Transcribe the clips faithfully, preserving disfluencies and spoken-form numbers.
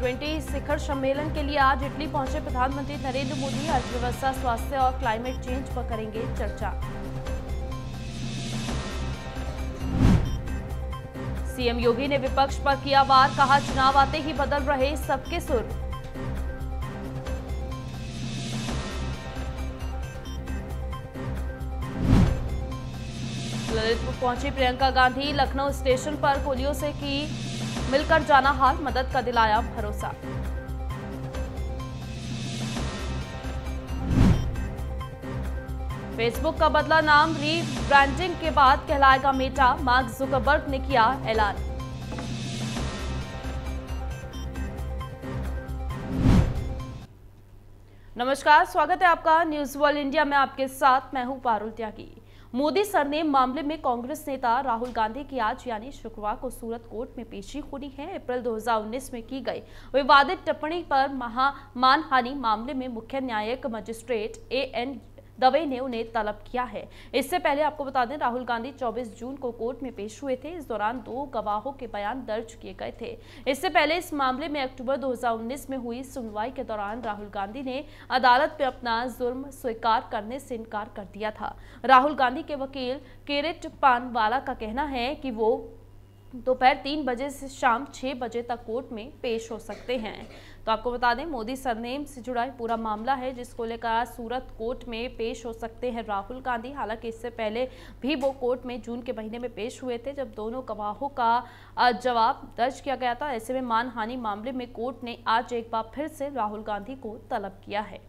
G twenty शिखर सम्मेलन के लिए आज इटली पहुंचे प्रधानमंत्री नरेंद्र मोदी। अर्थव्यवस्था, स्वास्थ्य और क्लाइमेट चेंज पर करेंगे चर्चा। सीएम योगी ने विपक्ष पर किया वार, कहा चुनाव आते ही बदल रहे सबके सुर। ललितपुर पहुंची प्रियंका गांधी, लखनऊ स्टेशन पर कुलियों से की मिलकर जाना हाल, मदद का दिलाया भरोसा। फेसबुक का बदला नाम, री ब्रांडिंग के बाद कहलाएगा मेटा, मार्क जुकरबर्ग ने किया ऐलान। नमस्कार, स्वागत है आपका न्यूज वर्ल्ड इंडिया में। आपके साथ मैं हूं पारुल त्यागी। मोदी सरनेम मामले में कांग्रेस नेता राहुल गांधी की आज यानी शुक्रवार को सूरत कोर्ट में पेशी होनी है। अप्रैल दो हज़ार उन्नीस में की गई विवादित टिप्पणी पर महा मानहानि मामले में मुख्य न्यायिक मजिस्ट्रेट ए एन दवे ने उन्हें तलब किया है। इससे पहले आपको बता दें, राहुल गांधी चौबीस जून को कोर्ट में पेश हुए थे। इस दौरान दो गवाहों के बयान दर्ज किए गए थे। इससे पहले इस मामले में अक्टूबर दो हज़ार उन्नीस में हुई सुनवाई के दौरान राहुल गांधी ने अदालत में अपना जुर्म स्वीकार करने से इनकार कर दिया था। राहुल गांधी के वकील केरित पानवाला का कहना है कि वो दोपहर तो तीन बजे से शाम छः बजे तक कोर्ट में पेश हो सकते हैं। तो आपको बता दें, मोदी सरनेम से जुड़ा पूरा मामला है, जिसको लेकर सूरत कोर्ट में पेश हो सकते हैं राहुल गांधी। हालांकि इससे पहले भी वो कोर्ट में जून के महीने में पेश हुए थे, जब दोनों गवाहों का जवाब दर्ज किया गया था। ऐसे में मानहानि मामले में कोर्ट ने आज एक बार फिर से राहुल गांधी को तलब किया है।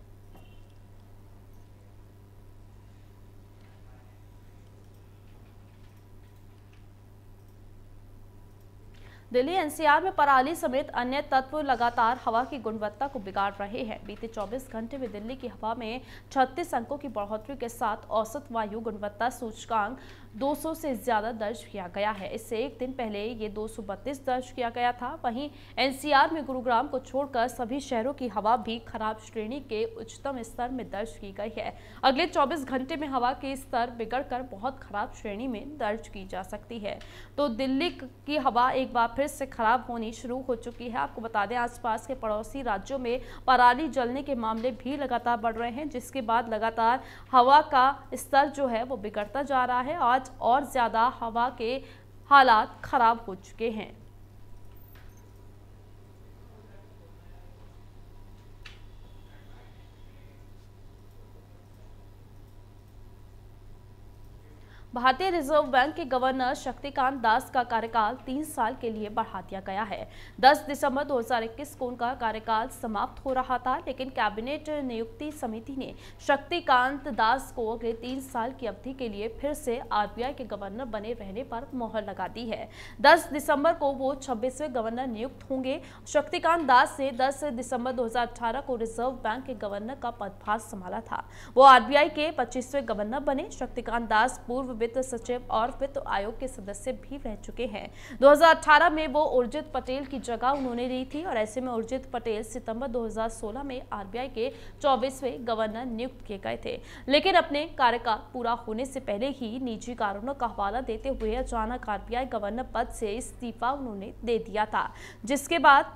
दिल्ली एनसीआर में पराली समेत अन्य तत्व लगातार हवा की गुणवत्ता को बिगाड़ रहे हैं। बीते चौबीस घंटे में दिल्ली की हवा में छत्तीस अंकों की बढ़ोतरी के साथ औसत वायु गुणवत्ता सूचकांक दो सौ से ज़्यादा दर्ज किया गया है। इससे एक दिन पहले ये दो सौ बत्तीस दर्ज किया गया था। वहीं एनसीआर में गुरुग्राम को छोड़कर सभी शहरों की हवा भी खराब श्रेणी के उच्चतम स्तर में दर्ज की गई है। अगले चौबीस घंटे में हवा के स्तर बिगड़ कर बहुत खराब श्रेणी में दर्ज की जा सकती है। तो दिल्ली की हवा एक बार फिर से खराब होनी शुरू हो चुकी है। आपको बता दें, आसपास के पड़ोसी राज्यों में पराली जलने के मामले भी लगातार बढ़ रहे हैं, जिसके बाद लगातार हवा का स्तर जो है वो बिगड़ता जा रहा है। आज और ज़्यादा हवा के हालात खराब हो चुके हैं। भारतीय रिजर्व बैंक के गवर्नर शक्तिकांत दास का कार्यकाल तीन साल के लिए बढ़ा दिया गया है। दस दिसंबर दो हज़ार इक्कीस को उनका कार्यकाल समाप्त हो रहा था, लेकिन कैबिनेट नियुक्ति समिति ने शक्तिकांत दास को अगले तीन साल की अवधि के लिए फिर से आरबीआई के गवर्नर बने रहने पर मोहर लगा दी है। दस दिसंबर को वो छब्बीसवें गवर्नर नियुक्त होंगे। शक्तिकांत दास ने दस दिसंबर दो हज़ार अठारह को रिजर्व बैंक के गवर्नर का पदभार संभाला था। वो आरबीआई के पच्चीसवें गवर्नर बने। शक्तिकांत दास पूर्व वित्त सचिव और वित्त आयोग के सदस्य भी रह चुके हैं। दो हज़ार अठारह में वो उर्जित पटेल की जगह उन्होंने ली थी और ऐसे में उर्जित पटेल सितंबर दो हज़ार सोलह में आरबीआई के चौबीसवें गवर्नर नियुक्त किए गए थे, लेकिन अपने कार्यकाल पूरा होने से पहले ही निजी कारणों का हवाला देते हुए अचानक आरबीआई गवर्नर पद से इस्तीफा उन्होंने दे दिया था, जिसके बाद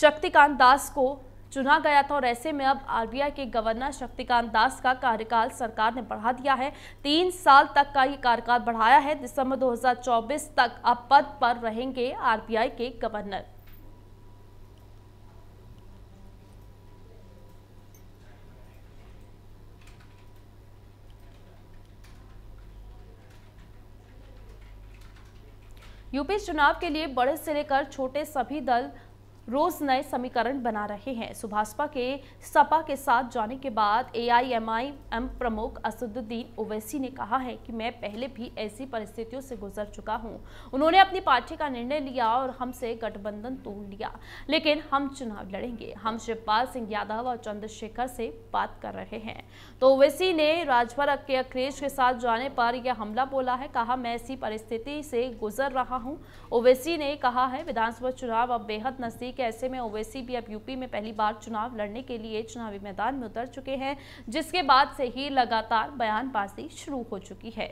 शक्तिकांत दास को चुना गया था। और ऐसे में अब आरबीआई के गवर्नर शक्तिकांत दास का कार्यकाल सरकार ने बढ़ा दिया है। तीन साल तक का ये कार्यकाल बढ़ाया है। दिसंबर दो हज़ार चौबीस तक अब पद पर रहेंगे आरबीआई के गवर्नर। यूपी चुनाव के लिए बड़े से लेकर छोटे सभी दल रोज नए समीकरण बना रहे हैं। सुभाषपा के सपा के साथ जाने के बाद ए आई एम आई एम प्रमुख असदुद्दीन ओवैसी ने कहा है कि मैं पहले भी ऐसी परिस्थितियों से गुजर चुका हूं। उन्होंने अपनी पार्टी का निर्णय लिया और हमसे गठबंधन तोड़ लिया, लेकिन हम चुनाव लड़ेंगे। हम शिवपाल सिंह यादव और चंद्रशेखर से बात कर रहे हैं। तो ओवैसी ने राजभर के अखिलेश के साथ जाने पर यह हमला बोला है। कहा, मैं ऐसी परिस्थिति से गुजर रहा हूँ। ओवैसी ने कहा है, विधानसभा चुनाव अब बेहद नजदीक। ऐसे में ओवैसी भी अब यूपी में पहली बार चुनाव लड़ने के लिए चुनावी मैदान में उतर चुके हैं, जिसके बाद से ही लगातार बयानबाजी शुरू हो चुकी है।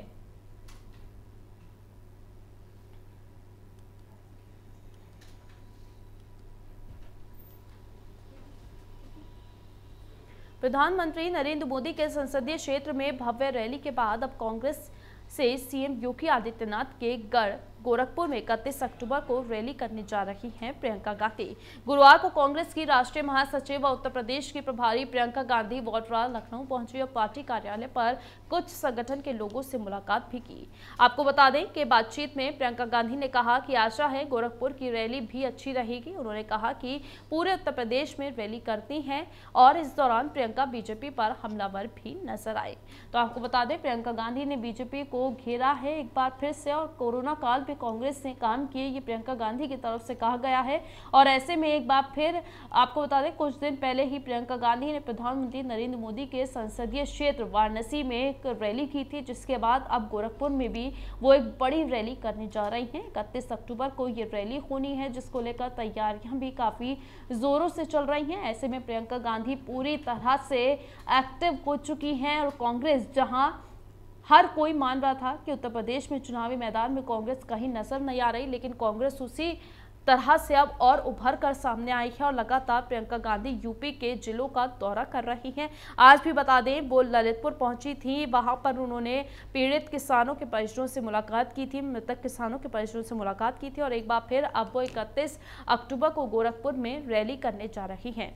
प्रधानमंत्री नरेंद्र मोदी के संसदीय क्षेत्र में भव्य रैली के बाद अब कांग्रेस से सीएम योगी आदित्यनाथ के गढ़ गोरखपुर में इकतीस अक्टूबर को रैली करने जा रही हैं प्रियंका गांधी। गुरुवार को कांग्रेस की राष्ट्रीय महासचिव व उत्तर प्रदेश की प्रभारी प्रियंका गांधी वाड्रा लखनऊ पहुंची और पार्टी कार्यालय पर कुछ संगठन के लोगों से मुलाकात भी की। आपको बता दें कि बातचीत में प्रियंका गांधी ने कहा कि आशा है गोरखपुर की रैली भी अच्छी रहेगी। उन्होंने कहा कि पूरे उत्तर प्रदेश में रैली करती हैं और इस दौरान प्रियंका बीजेपी पर हमलावर भी नजर आए। तो आपको बता दें प्रियंका गांधी ने बीजेपी को घेरा है एक बार फिर से, और कोरोना काल में कांग्रेस ने काम किए ये प्रियंका गांधी की तरफ से कहा गया है। और ऐसे में एक बार फिर आपको बता दें कुछ दिन पहले ही प्रियंका गांधी ने प्रधानमंत्री नरेंद्र मोदी के संसदीय क्षेत्र वाराणसी में एक रैली की थी, जिसके बाद अब गोरखपुर में भी वो एक बड़ी रैली करने जा रही हैं। इकतीस अक्टूबर को ये रैली होनी है, जिसको लेकर तैयारियां भी काफी जोरों से चल रही हैं। ऐसे में प्रियंका गांधी पूरी तरह से एक्टिव हो चुकी हैं और कांग्रेस, जहां हर कोई मान रहा था कि उत्तर प्रदेश में चुनावी मैदान में कांग्रेस कहीं नजर नहीं आ रही, लेकिन कांग्रेस उसी तरह से अब और उभर कर सामने आई है और लगातार प्रियंका गांधी यूपी के जिलों का दौरा कर रही हैं। आज भी बता दें वो ललितपुर पहुंची थी, वहां पर उन्होंने पीड़ित किसानों के परिजनों से मुलाकात की थी, मृतक किसानों के परिजनों से मुलाकात की थी और एक बार फिर अब वो इकतीस अक्टूबर को गोरखपुर में रैली करने जा रही हैं।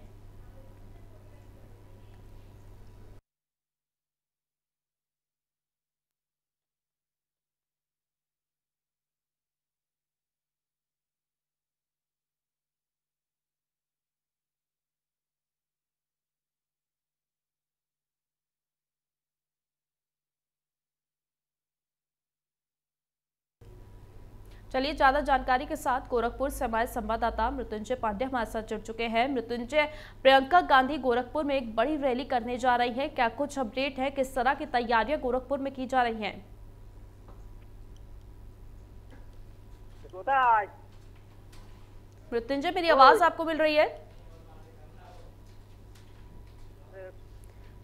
चलिए ज्यादा जानकारी के साथ गोरखपुर से हमारे संवाददाता मृत्युंजय पांडे हमारे साथ जुड़ चुके हैं। मृत्युंजय, प्रियंका गांधी गोरखपुर में एक बड़ी रैली करने जा रही है, क्या कुछ अपडेट है, किस तरह की तैयारियां गोरखपुर में की जा रही हैं? मृत्युंजय, मेरी आवाज आपको मिल रही है?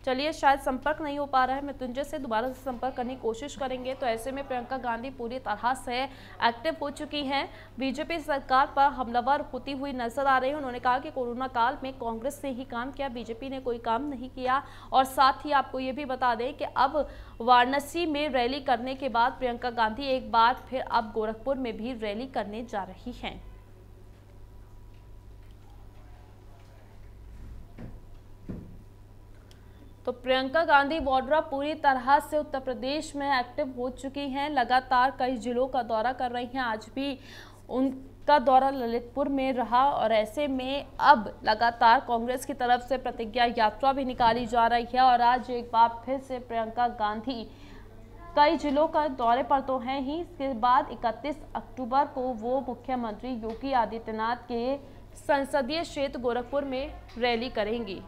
चलिए, शायद संपर्क नहीं हो पा रहा है, मृत्युंजय से दोबारा से संपर्क करने की कोशिश करेंगे। तो ऐसे में प्रियंका गांधी पूरी तरह से एक्टिव हो चुकी हैं, बीजेपी सरकार पर हमलावर होती हुई नजर आ रही है। उन्होंने कहा कि कोरोना काल में कांग्रेस ने ही काम किया, बीजेपी ने कोई काम नहीं किया। और साथ ही आपको ये भी बता दें कि अब वाराणसी में रैली करने के बाद प्रियंका गांधी एक बार फिर अब गोरखपुर में भी रैली करने जा रही हैं। तो प्रियंका गांधी वाड्रा पूरी तरह से उत्तर प्रदेश में एक्टिव हो चुकी हैं, लगातार कई जिलों का दौरा कर रही हैं। आज भी उनका दौरा ललितपुर में रहा और ऐसे में अब लगातार कांग्रेस की तरफ से प्रतिज्ञा यात्रा भी निकाली जा रही है। और आज एक बार फिर से प्रियंका गांधी कई जिलों का दौरे पर तो हैं ही, इसके बाद इकतीस अक्टूबर को वो मुख्यमंत्री योगी आदित्यनाथ के संसदीय क्षेत्र गोरखपुर में रैली करेंगी।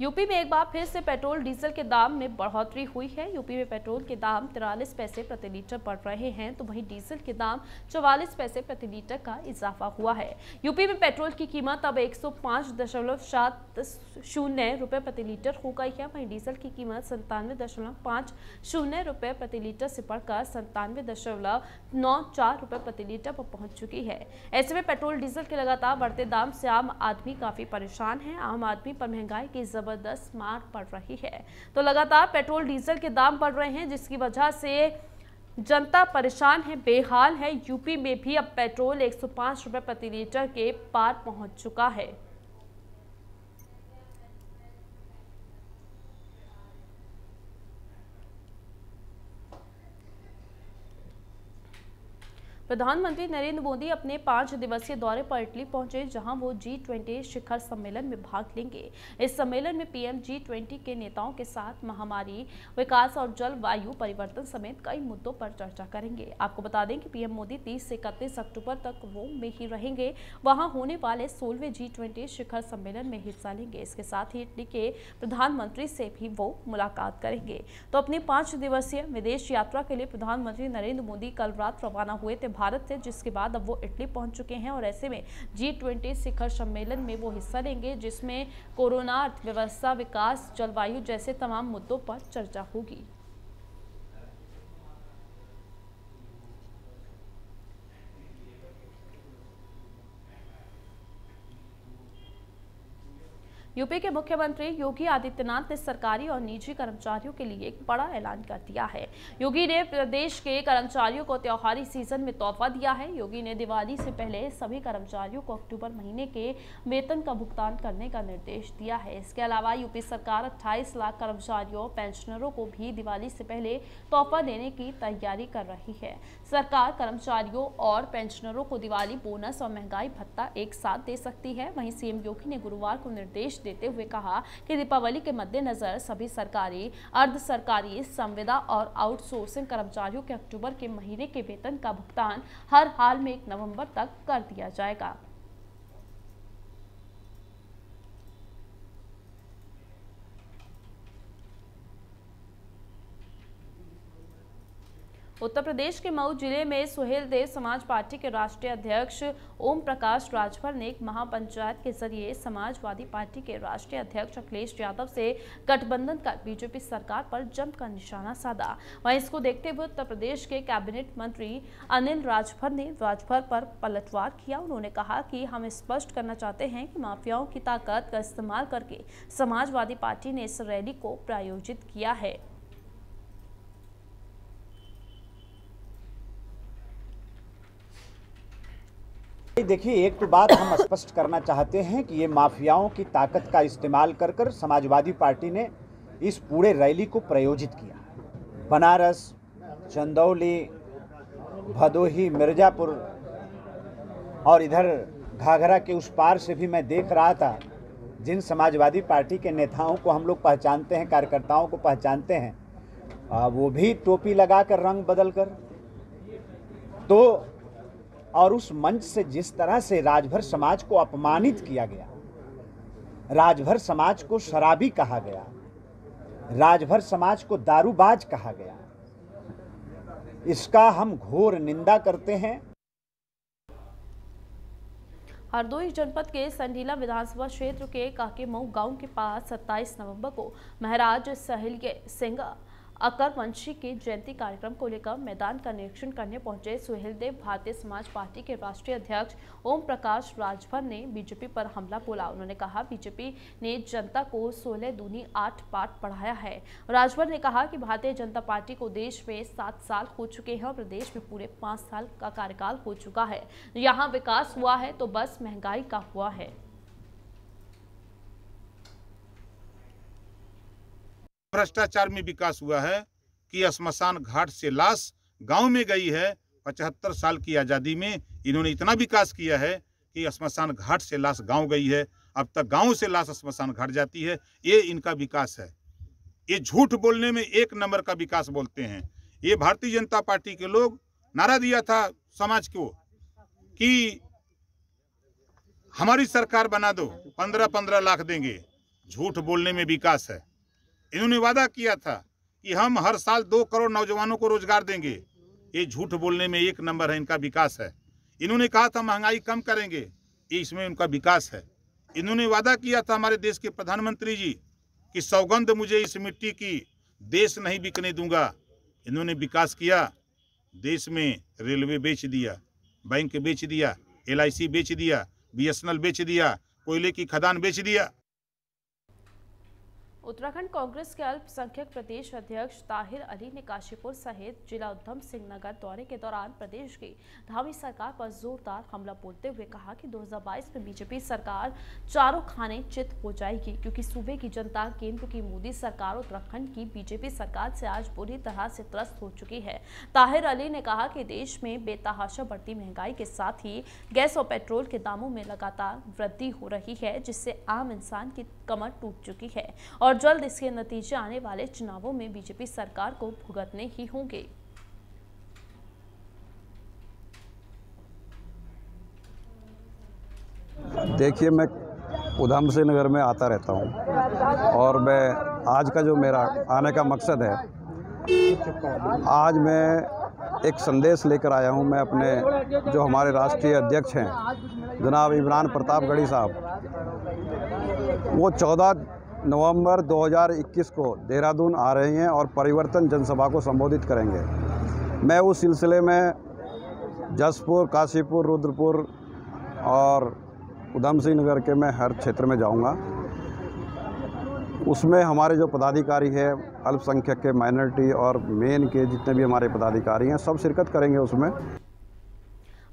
यूपी में एक बार फिर से पेट्रोल डीजल के दाम में बढ़ोतरी हुई है। यूपी में पेट्रोल के दाम तिरालीस पैसे प्रति लीटर बढ़ रहे हैं, तो वहीं डीजल के दाम चौवालीस पैसे प्रति लीटर का इजाफा हुआ है। यूपी में पेट्रोल की कीमत अब एक सौ पाँच दशमलव सात शून्य रुपये प्रति लीटर हो गई है, वहीं डीजल की कीमत संतानवे दशमलव पाँच शून्य रुपये प्रति लीटर से बढ़कर संतानवे दशमलव नौ चार रुपये प्रति लीटर पर पहुँच चुकी है। ऐसे में पेट्रोल डीजल के लगातार बढ़ते दाम से आम आदमी काफ़ी परेशान है। आम आदमी पर महंगाई की जबरदस्त मार पड़ रही है, तो लगातार पेट्रोल डीजल के दाम बढ़ रहे हैं, जिसकी वजह से जनता परेशान है, बेहाल है। यूपी में भी अब पेट्रोल एक सौ पाँच रुपये प्रति लीटर के पार पहुंच चुका है। प्रधानमंत्री नरेंद्र मोदी अपने पाँच दिवसीय दौरे पर इटली पहुंचे, जहां वो जी ट्वेंटी शिखर सम्मेलन में भाग लेंगे। इस सम्मेलन में पीएम जी ट्वेंटी के नेताओं के साथ महामारी, विकास और जलवायु परिवर्तन समेत कई मुद्दों पर चर्चा करेंगे। आपको बता दें कि पीएम मोदी तीस से इकतीस अक्टूबर तक रोम में ही रहेंगे, वहां होने वाले सोलहवें जी ट्वेंटी शिखर सम्मेलन में हिस्सा लेंगे। इसके साथ ही इटली के प्रधानमंत्री से भी वो मुलाकात करेंगे। तो अपनी पाँच दिवसीय विदेश यात्रा के लिए प्रधानमंत्री नरेंद्र मोदी कल रात रवाना हुए थे भारत से, जिसके बाद अब वो इटली पहुंच चुके हैं। और ऐसे में जी ट्वेंटी शिखर सम्मेलन में वो हिस्सा लेंगे, जिसमें कोरोना, अर्थव्यवस्था, विकास, जलवायु जैसे तमाम मुद्दों पर चर्चा होगी। यूपी के मुख्यमंत्री योगी आदित्यनाथ ने सरकारी और निजी कर्मचारियों के लिए एक बड़ा ऐलान कर दिया है। योगी ने प्रदेश के कर्मचारियों को त्योहारी सीजन में तोहफा दिया है। योगी ने दिवाली से पहले सभी कर्मचारियों को अक्टूबर महीने के वेतन का भुगतान करने का निर्देश दिया है। इसके अलावा यूपी सरकार अट्ठाईस लाख कर्मचारियों पेंशनरों को भी दिवाली से पहले तोहफा देने की तैयारी कर रही है। सरकार कर्मचारियों और पेंशनरों को दिवाली बोनस और महंगाई भत्ता एक साथ दे सकती है। वहीं सीएम योगी ने गुरुवार को निर्देश देते हुए कहा कि दीपावली के मद्देनजर सभी सरकारी, अर्ध सरकारी, संविदा और आउटसोर्सिंग कर्मचारियों के अक्टूबर के महीने के वेतन का भुगतान हर हाल में एक नवंबर तक कर दिया जाएगा। उत्तर प्रदेश के मऊ जिले में सुहेल देव समाज पार्टी के राष्ट्रीय अध्यक्ष ओम प्रकाश राजभर ने एक महापंचायत के जरिए समाजवादी पार्टी के राष्ट्रीय अध्यक्ष अखिलेश यादव से गठबंधन का बीजेपी सरकार पर जमकर निशाना साधा। वहीं इसको देखते हुए उत्तर प्रदेश के कैबिनेट मंत्री अनिल राजभर ने राजभर पर पलटवार किया। उन्होंने कहा कि हम स्पष्ट करना चाहते हैं कि माफियाओं की ताकत का इस्तेमाल करके समाजवादी पार्टी ने इस रैली को प्रायोजित किया है। देखिए, एक तो बात हम स्पष्ट करना चाहते हैं कि ये माफियाओं की ताकत का इस्तेमाल कर कर समाजवादी पार्टी ने इस पूरे रैली को प्रायोजित किया। बनारस, चंदौली, भदोही, मिर्ज़ापुर और इधर घाघरा के उस पार से भी मैं देख रहा था, जिन समाजवादी पार्टी के नेताओं को हम लोग पहचानते हैं, कार्यकर्ताओं को पहचानते हैं, वो भी टोपी लगा कर, रंग बदल कर। तो और उस मंच से जिस तरह से राजभर समाज को अपमानित किया गया, राजभर समाज को शराबी कहा गया, राजभर समाज को दारूबाज कहा गया, इसका हम घोर निंदा करते हैं। हरदोई जनपद के संडीला विधानसभा क्षेत्र के काकेमऊ गांव के पास सत्ताईस नवंबर को महाराज सहेलिये सिंह अकर वंशी के जयंती कार्यक्रम को लेकर मैदान का निरीक्षण करने पहुंचे सुहेलदेव भारतीय समाज पार्टी के राष्ट्रीय अध्यक्ष ओम प्रकाश राजभर ने बीजेपी पर हमला बोला। उन्होंने कहा, बीजेपी ने जनता को सोलह दूनी आठ पाठ पढ़ाया है। राजभर ने कहा कि भारतीय जनता पार्टी को देश में सात साल हो चुके हैं और प्रदेश में पूरे पाँच साल का कार्यकाल हो चुका है। यहाँ विकास हुआ है तो बस महंगाई का हुआ है। भ्रष्टाचार में विकास हुआ है कि श्मशान घाट से लाश गांव में गई है। पचहत्तर साल की आज़ादी में इन्होंने इतना विकास किया है कि श्मशान घाट से लाश गांव गई है। अब तक गांव से लाश श्मशान घाट जाती है, ये इनका विकास है। ये झूठ बोलने में एक नंबर का विकास बोलते हैं। ये भारतीय जनता पार्टी के लोग नारा दिया था समाज को कि हमारी सरकार बना दो, पंद्रह पंद्रह लाख देंगे। झूठ बोलने में विकास है। इन्होंने वादा किया था कि हम हर साल दो करोड़ नौजवानों को रोजगार देंगे। ये झूठ बोलने में एक नंबर है, इनका विकास है। इन्होंने कहा था महंगाई कम करेंगे, ये इसमें उनका विकास है। इन्होंने वादा किया था हमारे देश के प्रधानमंत्री जी कि सौगंध मुझे इस मिट्टी की, देश नहीं बिकने दूंगा। इन्होंने विकास किया। देश में रेलवे बेच दिया, बैंक बेच दिया, एल आई सी बेच दिया, बी एस एन एल बेच दिया, कोयले की खदान बेच दिया। उत्तराखंड कांग्रेस के अल्पसंख्यक प्रदेश अध्यक्ष ताहिर अली ने काशीपुर सहित जिला उधम सिंह नगर दौरे के दौरान प्रदेश की धामी सरकार पर जोरदार हमला बोलते हुए कहा कि दो हज़ार बाईस में बीजेपी सरकार चारों खाने चित हो जाएगी, क्योंकि सूबे की जनता केंद्र की मोदी सरकार उत्तराखंड की बीजेपी सरकार से आज बुरी तरह से त्रस्त हो चुकी है। ताहिर अली ने कहा कि देश में बेतहाशा बढ़ती महंगाई के साथ ही गैस और पेट्रोल के दामों में लगातार वृद्धि हो रही है, जिससे आम इंसान की कमर टूट चुकी है और और जल्द इसके नतीजे आने वाले चुनावों में बीजेपी सरकार को भुगतने ही होंगे। देखिए, मैं उधम सिंह नगर में आता रहता हूं और मैं आज का जो मेरा आने का मकसद है, आज मैं एक संदेश लेकर आया हूं। मैं अपने जो हमारे राष्ट्रीय अध्यक्ष हैं जनाब इमरान प्रतापगढ़ी साहब, वो चौदह नवंबर दो हज़ार इक्कीस को देहरादून आ रहे हैं और परिवर्तन जनसभा को संबोधित करेंगे। मैं उस सिलसिले में जसपुर, काशीपुर, रुद्रपुर और उधम सिंह नगर के मैं हर क्षेत्र में जाऊंगा। उसमें हमारे जो पदाधिकारी है अल्पसंख्यक के, माइनॉरिटी और मेन के जितने भी हमारे पदाधिकारी हैं सब शिरकत करेंगे उसमें।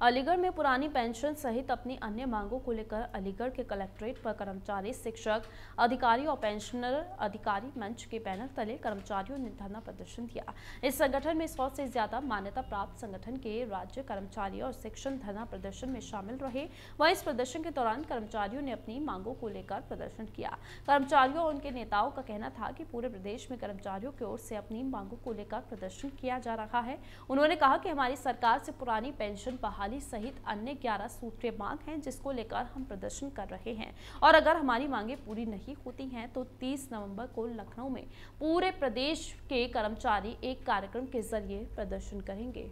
अलीगढ़ में पुरानी पेंशन सहित अपनी अन्य मांगों को लेकर अलीगढ़ के कलेक्ट्रेट पर कर्मचारी, शिक्षक, अधिकारी और पेंशनर अधिकारी मंच के बैनर तले कर्मचारियों ने धरना प्रदर्शन दिया। इस संगठन में सौ से ज्यादा मान्यता प्राप्त संगठन के राज्य कर्मचारी और शिक्षक धरना प्रदर्शन में शामिल रहे। वहीं इस प्रदर्शन के दौरान कर्मचारियों ने अपनी मांगों को लेकर प्रदर्शन किया। कर्मचारियों और उनके नेताओं का कहना था कि पूरे प्रदेश में कर्मचारियों की ओर से अपनी मांगों को लेकर प्रदर्शन किया जा रहा है। उन्होंने कहा कि हमारी सरकार से पुरानी पेंशन बहाल सहित अन्य ग्यारह सूत्रीय मांग हैं जिसको लेकर हम प्रदर्शन कर रहे हैं और अगर हमारी मांगें पूरी नहीं होती हैं तो तीस नवंबर को लखनऊ में पूरे प्रदेश के कर्मचारी एक कार्यक्रम के जरिए प्रदर्शन करेंगे।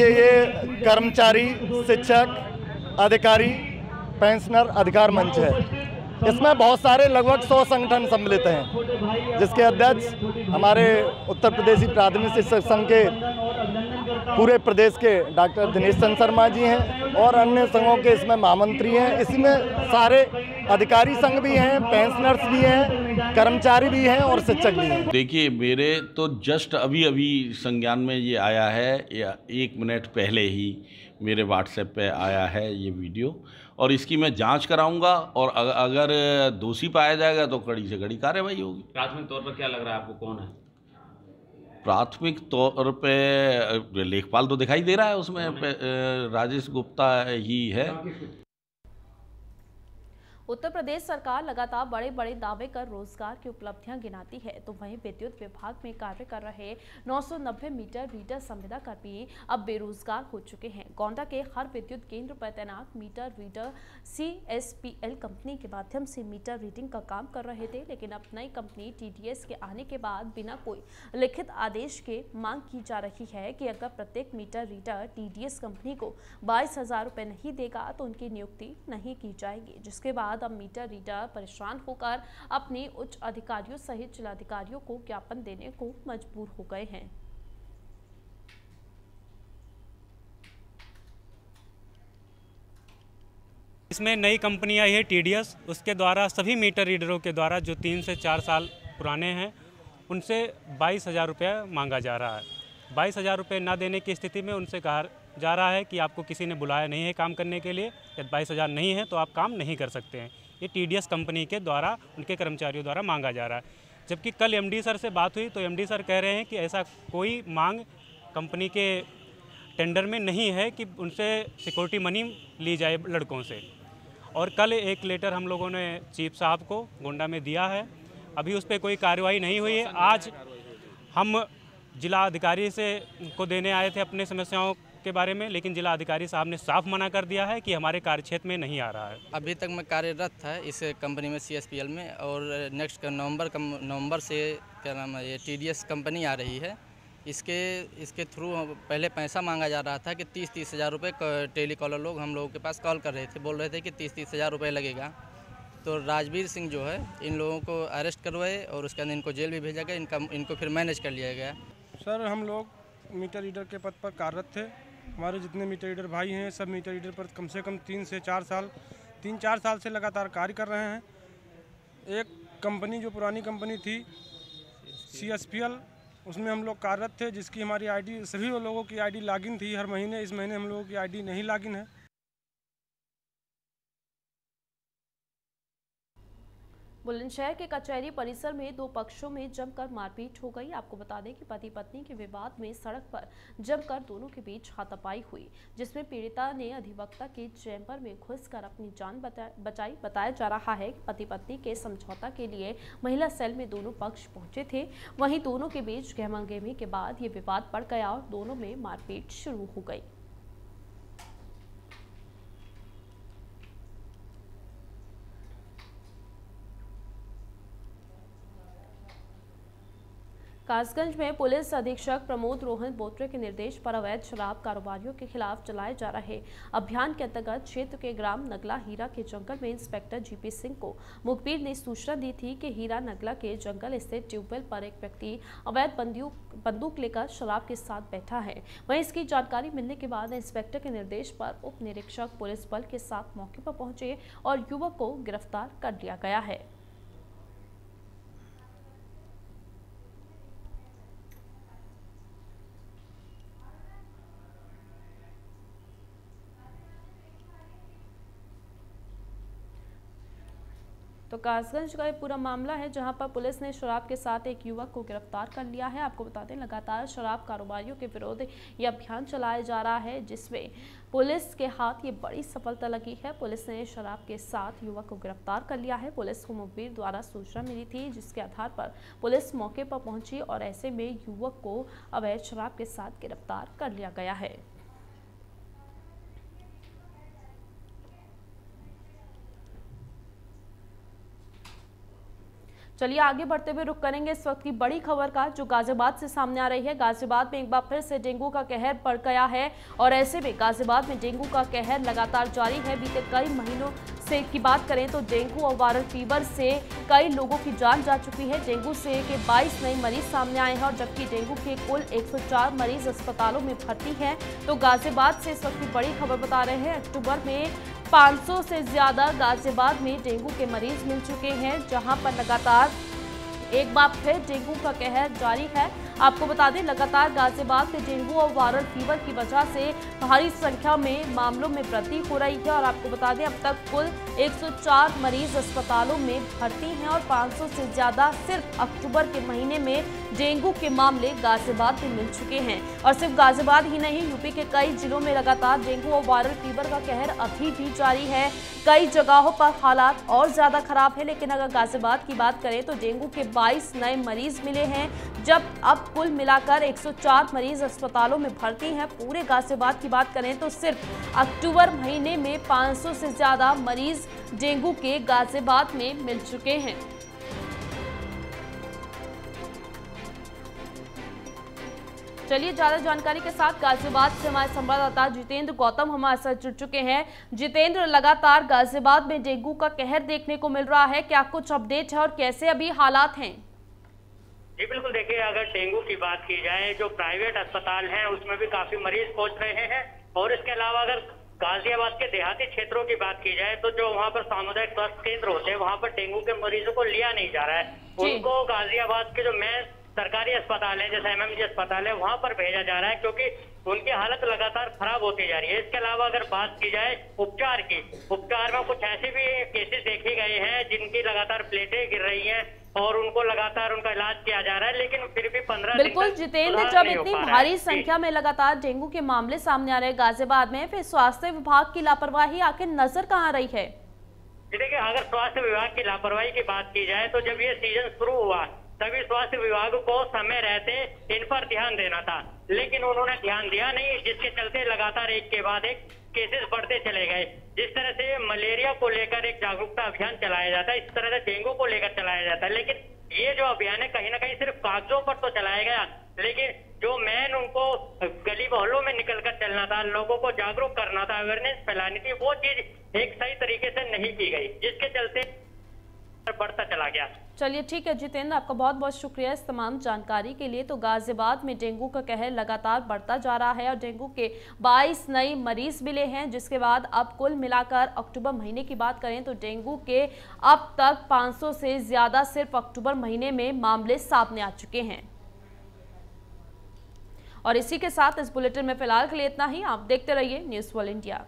ये ये कर्मचारी, शिक्षक, अधिकारी, पेंशनर अधिकार मंच है। इसमें बहुत सारे लगभग सौ संगठन सम्मिलित हैं जिसके अध्यक्ष हमारे उत्तर प्रदेशी प्राथमिक शिक्षक संघ के पूरे प्रदेश के डॉक्टर दिनेश चंद्र शर्मा जी हैं और अन्य संघों के इसमें महामंत्री हैं। इसमें सारे अधिकारी संघ भी हैं, पेंशनर्स भी हैं, कर्मचारी भी हैं और शिक्षक भी हैं। देखिए, मेरे तो जस्ट अभी अभी संज्ञान में ये आया है, या एक मिनट पहले ही मेरे व्हाट्सएप पे आया है ये वीडियो और इसकी मैं जांच कराऊंगा और अगर दोषी पाया जाएगा तो कड़ी से कड़ी कार्रवाई होगी। प्राथमिक तौर पर क्या लग रहा है आपको, कौन है? प्राथमिक तौर पे लेखपाल तो दिखाई दे रहा है, उसमें राजेश गुप्ता ही है। उत्तर प्रदेश सरकार लगातार बड़े बड़े दावे कर रोजगार की उपलब्धियां गिनाती है तो वहीं विद्युत विभाग में कार्य कर रहे नौ सौ नब्बे मीटर रीडर संविदा कर्मी अब बेरोजगार हो चुके हैं। गोंडा के हर विद्युत केंद्र पर तैनात meter reader C S P L company के माध्यम से मीटर रीडिंग का काम कर रहे थे, लेकिन अब नई कंपनी टी डी एस के आने के बाद बिना कोई लिखित आदेश के मांग की जा रही है कि अगर प्रत्येक meter reader T D S company को बाईस हजार रुपये नहीं देगा तो उनकी नियुक्ति नहीं की जाएगी। जिसके बाद अब मीटर रीडर परेशान होकर अपने उच्च अधिकारियों सहित जिलाधिकारियों को ज्ञापन देने को मजबूर हो गए हैं। इसमें नई कंपनी आई है टी डी एस, उसके द्वारा सभी मीटर रीडरों के द्वारा जो तीन से चार साल पुराने हैं उनसे बाईस हजार रुपया मांगा जा रहा है। बाईस हजार रुपये ना देने की स्थिति में उनसे कहा जा रहा है कि आपको किसी ने बुलाया नहीं है काम करने के लिए, या बाईस हज़ार नहीं है तो आप काम नहीं कर सकते हैं। ये टी डी एस कंपनी के द्वारा उनके कर्मचारियों द्वारा मांगा जा रहा है। जबकि कल एम डी सर से बात हुई तो एम डी सर कह रहे हैं कि ऐसा कोई मांग कंपनी के टेंडर में नहीं है कि उनसे सिक्योरिटी मनी ली जाए लड़कों से। और कल एक लेटर हम लोगों ने चीफ साहब को गोंडा में दिया है, अभी उस पर कोई कार्रवाई नहीं हुई है। आज हम जिला अधिकारी से को देने आए थे अपने समस्याओं के बारे में, लेकिन जिला अधिकारी साहब ने साफ मना कर दिया है कि हमारे कार्यक्षेत्र में नहीं आ रहा है। अभी तक मैं कार्यरत है इस कंपनी में सी एस पी एल में और नेक्स्ट नवंबर नवंबर से क्या नाम है ये टी डी एस कंपनी आ रही है। इसके इसके थ्रू पहले पैसा मांगा जा रहा था कि तीस तीस हज़ार रुपये टेली कॉलर लोग हम लोगों के पास कॉल कर रहे थे, बोल रहे थे कि तीस तीस हज़ार रुपये लगेगा। तो राजवीर सिंह जो है इन लोगों को अरेस्ट करवाए और उसके अंदर इनको जेल भी भेजा गया, इनका इनको फिर मैनेज कर लिया गया। सर, हम लोग मीटर रीडर के पद पर कार्यरत थे। हमारे जितने मीटर रीडर भाई हैं सब मीटर रीडर पर कम से कम तीन से चार साल तीन चार साल से लगातार कार्य कर रहे हैं। एक कंपनी जो पुरानी कंपनी थी सी एस पी एल, उसमें हम लोग कार्यरत थे, जिसकी हमारी आईडी सभी लोगों की आईडी लॉगिन थी हर महीने। इस महीने हम लोगों की आईडी नहीं लॉगिन है। बुलंदशहर के कचहरी परिसर में दो पक्षों में जमकर मारपीट हो गई। आपको बता दें कि पति पत्नी के विवाद में सड़क पर जमकर दोनों के बीच हाथापाई हुई, जिसमें पीड़िता ने अधिवक्ता के चैम्बर में घुसकर अपनी जान बचाई। बताया जा रहा है कि पति पत्नी के समझौता के लिए महिला सेल में दोनों पक्ष पहुंचे थे। वहीं दोनों के बीच गहमागहमी के बाद ये विवाद बढ़ गया और दोनों में मारपीट शुरू हो गई। कासगंज में पुलिस अधीक्षक प्रमोद रोहन बोत्रे के निर्देश पर अवैध शराब कारोबारियों के खिलाफ चलाए जा रहे अभियान के अंतर्गत क्षेत्र के ग्राम नगला हीरा के जंगल में इंस्पेक्टर जीपी सिंह को मुखबिर ने सूचना दी थी कि हीरा नगला के जंगल स्थित ट्यूबवेल पर एक व्यक्ति अवैध बंदूक लेकर शराब के साथ बैठा है। वहीं इसकी जानकारी मिलने के बाद इंस्पेक्टर के निर्देश पर उप निरीक्षक पुलिस बल के साथ मौके पर पहुंचे और युवक को गिरफ्तार कर लिया गया है। तो कासगंज का ये पूरा मामला है जहां पर पुलिस ने शराब के साथ एक युवक को गिरफ्तार कर लिया है। आपको बता दें, लगातार शराब कारोबारियों के विरोध ये अभियान चलाया जा रहा है, जिसमें पुलिस के हाथ ये बड़ी सफलता लगी है। पुलिस ने शराब के साथ युवक को गिरफ्तार कर लिया है। पुलिस को मुखबिर द्वारा सूचना मिली थी, जिसके आधार पर पुलिस मौके पर पहुंची और ऐसे में युवक को अवैध शराब के साथ गिरफ्तार कर लिया गया है। चलिए आगे बढ़ते हुए रुख करेंगे इस वक्त की बड़ी खबर का, जो गाजियाबाद से सामने आ रही है। गाजियाबाद में एक बार फिर से डेंगू का कहर बढ़ गया है और ऐसे में गाजियाबाद में डेंगू का कहर लगातार जारी है। बीते कई महीनों से की बात करें तो डेंगू और वायरल फीवर से कई लोगों की जान जा चुकी है। डेंगू से के बाईस नए मरीज सामने आए हैं और जबकि डेंगू के कुल एक सौ चार मरीज अस्पतालों में भर्ती हैं। तो गाजियाबाद से इस वक्त की बड़ी खबर बता रहे हैं, अक्टूबर में पाँच सौ से ज़्यादा गाजियाबाद में डेंगू के मरीज मिल चुके हैं, जहां पर लगातार एक बार फिर डेंगू का कहर जारी है। आपको बता दें, लगातार गाजियाबाद के डेंगू और वायरल फीवर की वजह से भारी संख्या में मामलों में वृद्धि हो रही है और आपको बता दें अब तक कुल एक सौ चार मरीज अस्पतालों में भर्ती हैं और पाँच सौ से ज़्यादा सिर्फ अक्टूबर के महीने में डेंगू के मामले गाजियाबाद में मिल चुके हैं। और सिर्फ गाजियाबाद ही नहीं, यूपी के कई जिलों में लगातार डेंगू और वायरल फीवर का कहर अभी भी जारी है। कई जगहों पर हालात और ज़्यादा खराब है, लेकिन अगर गाजियाबाद की बात करें तो डेंगू के बाईस नए मरीज मिले हैं, जब अब कुल मिलाकर एक सौ चार मरीज अस्पतालों में भर्ती हैं। पूरे गाजियाबाद की बात करें तो सिर्फ अक्टूबर महीने में पाँच सौ से ज़्यादा मरीज डेंगू के गाजियाबाद में मिल चुके हैं। चलिए ज्यादा जानकारी के साथ गाजियाबाद से हमारे संवाददाता जितेंद्र गौतम हमारे साथ जुड़ चुके हैं। जितेंद्र, लगातार गाजियाबाद में डेंगू का कहर देखने को मिल रहा है, क्या कुछ अपडेट है और कैसे अभी हालात हैं? जी बिल्कुल, देखिए अगर डेंगू की बात की जाए, जो प्राइवेट अस्पताल हैं उसमें भी काफी मरीज पहुंच रहे हैं और इसके अलावा अगर गाजियाबाद के देहाती क्षेत्रों की बात की जाए तो जो वहाँ पर सामुदायिक स्वास्थ्य केंद्र होते हैं वहाँ पर डेंगू के मरीजों को लिया नहीं जा रहा है। उनको गाजियाबाद के जो मेन सरकारी अस्पताल है, जैसे एमएमजी अस्पताल है, वहाँ पर भेजा जा रहा है क्योंकि उनकी हालत लगातार खराब होती जा रही है। इसके अलावा अगर बात की जाए उपचार की, उपचार में कुछ ऐसे भी केसेस देखे गए हैं जिनकी लगातार प्लेटें गिर रही हैं और उनको लगातार उनका इलाज किया जा रहा है, लेकिन फिर भी पंद्रह बिल्कुल जितेंद्र, जब इतनी भारी संख्या में लगातार डेंगू के मामले सामने आ रहे हैं गाजियाबाद में, फिर स्वास्थ्य विभाग की लापरवाही आखिर नजर कहाँ रही है? देखिए अगर स्वास्थ्य विभाग की लापरवाही की बात की जाए तो जब ये सीजन शुरू हुआ तभी स्वास्थ्य विभाग को समय रहते इन पर ध्यान देना था, लेकिन उन्होंने ध्यान दिया नहीं, जिसके चलते लगातार एक के बाद एक केसेस बढ़ते चले गए। जिस तरह से मलेरिया को लेकर एक जागरूकता अभियान चलाया जाता है, इस तरह से डेंगू को लेकर चलाया जाता है, लेकिन ये जो अभियान है कहीं ना कहीं सिर्फ कागजों पर तो चलाया गया, लेकिन जो मेन उनको गली मोहल्लों में निकलकर चलना था, लोगों को जागरूक करना था, अवेयरनेस फैलानी थी, वो चीज एक सही तरीके से नहीं की गई, जिसके चलते बढ़ता चला गया। चलिए ठीक है जितेंद्र, आपका बहुत बहुत शुक्रिया इस तमाम जानकारी के लिए। तो गाजियाबाद में डेंगू का कहर लगातार बढ़ता जा रहा है और डेंगू के बाईस नए मरीज मिले हैं, जिसके बाद अब कुल मिलाकर अक्टूबर महीने की बात करें तो डेंगू के अब तक पाँच सौ से ज़्यादा सिर्फ अक्टूबर महीने में मामले सामने आ चुके हैं। और इसी के साथ इस बुलेटिन में फिलहाल के लिए इतना ही। आप देखते रहिए न्यूज़ वर्ल्ड इंडिया।